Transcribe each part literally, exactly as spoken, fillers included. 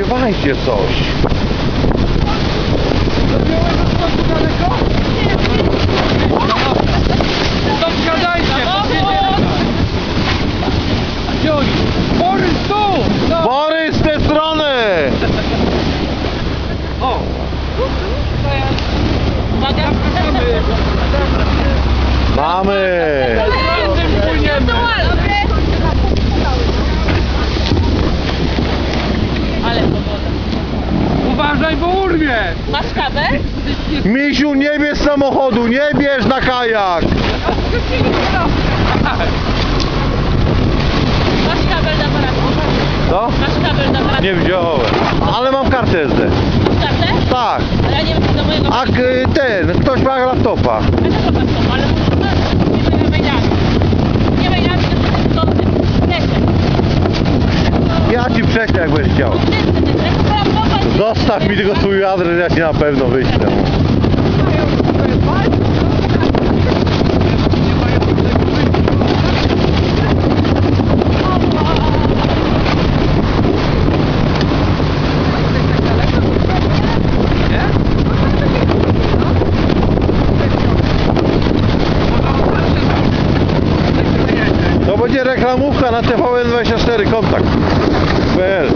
Śpiewajcie coś. Borys tu! Borys z tej strony! O! Mamy! Uważaj, bo urwie! Masz kawę? Misiu, nie bierz samochodu, nie bierz na kajak! Masz kabel do aparatu? Co? Masz kabel do aparatu? Nie wziąłem, ale mam kartę S D. Masz kartę? Tak. A ja nie wiem, do mojego... A ten, ktoś ma laptopa. Ja też mam laptopa, ale muszę znaleźć. Nie wejdziemy. Nie wejdziemy, to będzie w lesie. Ja ci prześlę, jak będziesz chciał. Zostaw mi tylko swój adres, ja ci na pewno wyślę. To będzie reklamówka na T V N dwadzieścia cztery kontakt. P L.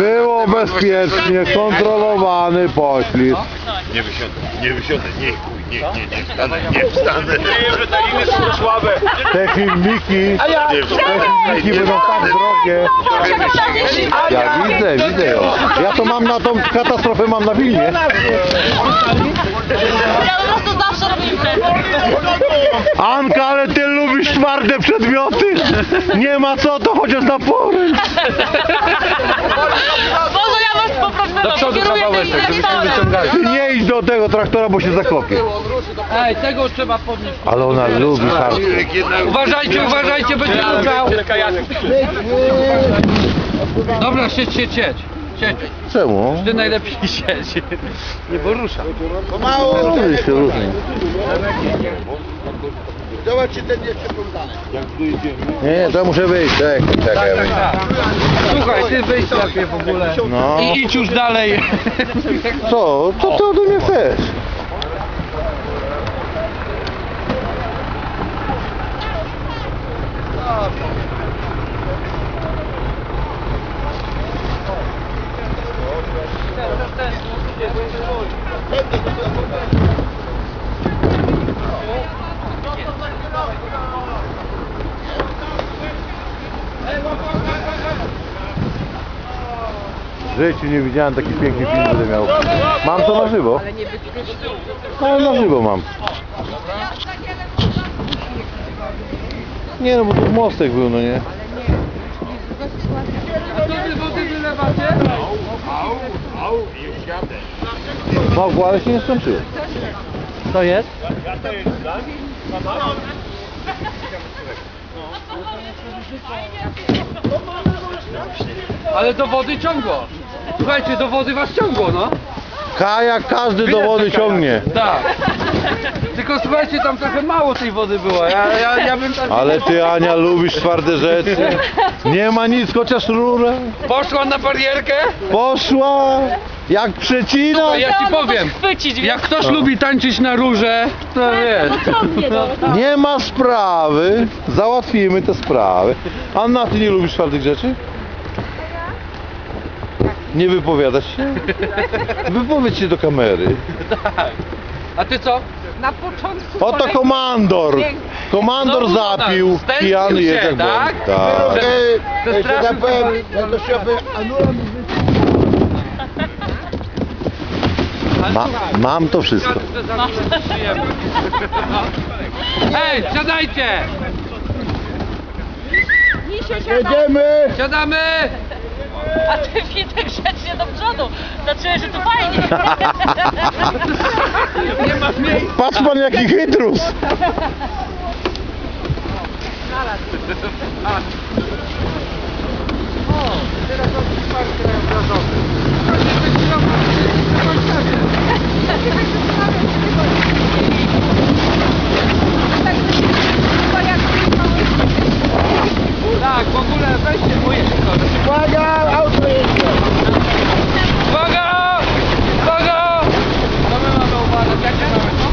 Było bezpiecznie, kontrolowany poślizg. Nie wysiądę, nie wysiądę, nie chuj, nie, nie, nie wstanę, nie wstanę. Że te liny są słabe. Te filmiki, te filmiki będą tak drogie. Ja widzę, widzę ją. Ja to mam na tą katastrofę, mam na filmie. Ja po prostu zawsze robię imprezę. Anka, ale ty lubisz twarde przedmioty? Nie ma co, to chociaż na pory. Boże, ja was poproszę, bo kieruję tym inwestorem. Ty nie idź do tego traktora, bo się zakopie. Ej, tego trzeba podnieść. Ale ona lubi hardcore. Uważajcie, uważajcie, będzie lukał. Dobra, siedź, siedź, siedź. Siedź. Czemu? Ty najlepiej siedź. Nie, bo rusza. To mało. Się różni. Zobacz, czy ten jest przeglądany. Nie, to muszę wyjść. Czekaj, czekaj. Tak, tak, tak. Słuchaj, ty wyjść lepiej w ogóle. No. I idź już dalej. Co? Co ty ode mnie chcesz? W życiu nie widziałem taki piękny film, który miał. Mam to na żywo. Ale na żywo mam. Nie no, bo tu mostek był, no nie? A to wy wody wylewacie? Małku, ale się nie skończyło. Co jest? Ale do wody ciągło. Słuchajcie, do wody was ciągło, no. Kajak każdy do wody ciągnie. Tak. Tylko słuchajcie, tam trochę mało tej wody było. Ja, ja, ja bym tam... Ale ty, Ania, lubisz twarde rzeczy. Nie ma nic, chociaż rurę. Poszła na barierkę? Poszła. Jak przecina? No, ja ci powiem, jak ktoś lubi tańczyć na rurze, to wiesz. Nie ma sprawy, załatwimy te sprawy. Anna, ty nie lubisz twardych rzeczy? Nie wypowiadasz się? Wypowiedz się do kamery. Tak. A ty co? Na początku... Oto komandor! Komandor zapił, pijany je tak dalej. Tak. Ej, ja to się Ma, mam to wszystko. Ej, siadajcie! Jedziemy! Siadamy! A ty, Witek, grzecznie do przodu. Zaczęłeś, że to fajnie. Nie ma miejsca. Patrz pan, jaki chytrus! O, teraz odbyć parkę razowy. Tak, w ogóle weźcie moje szkoły. Uwaga, auto jest! Uwaga! Uwaga! To my mamy uważać, jak to mamy konkret.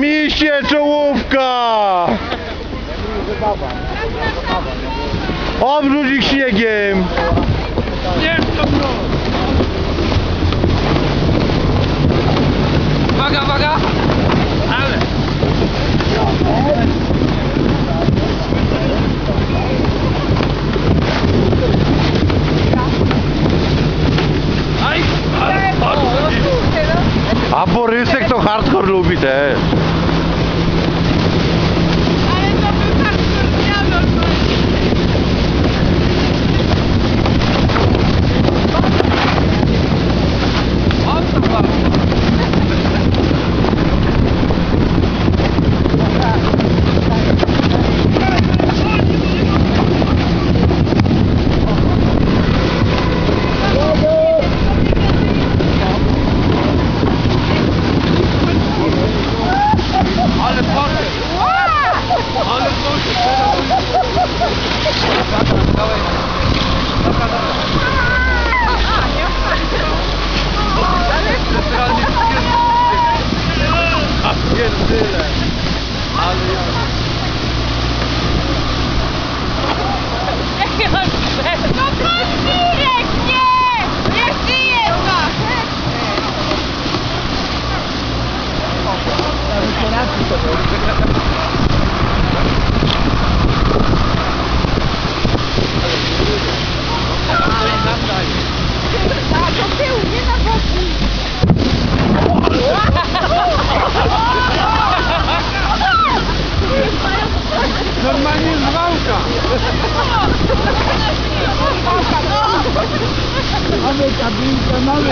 Misie czołówka! Obrzuć ich śniegiem! Uwaga, uwaga! Ale! A Borysek to hardcore lubi też.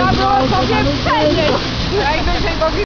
Ale to był hardcore diabol.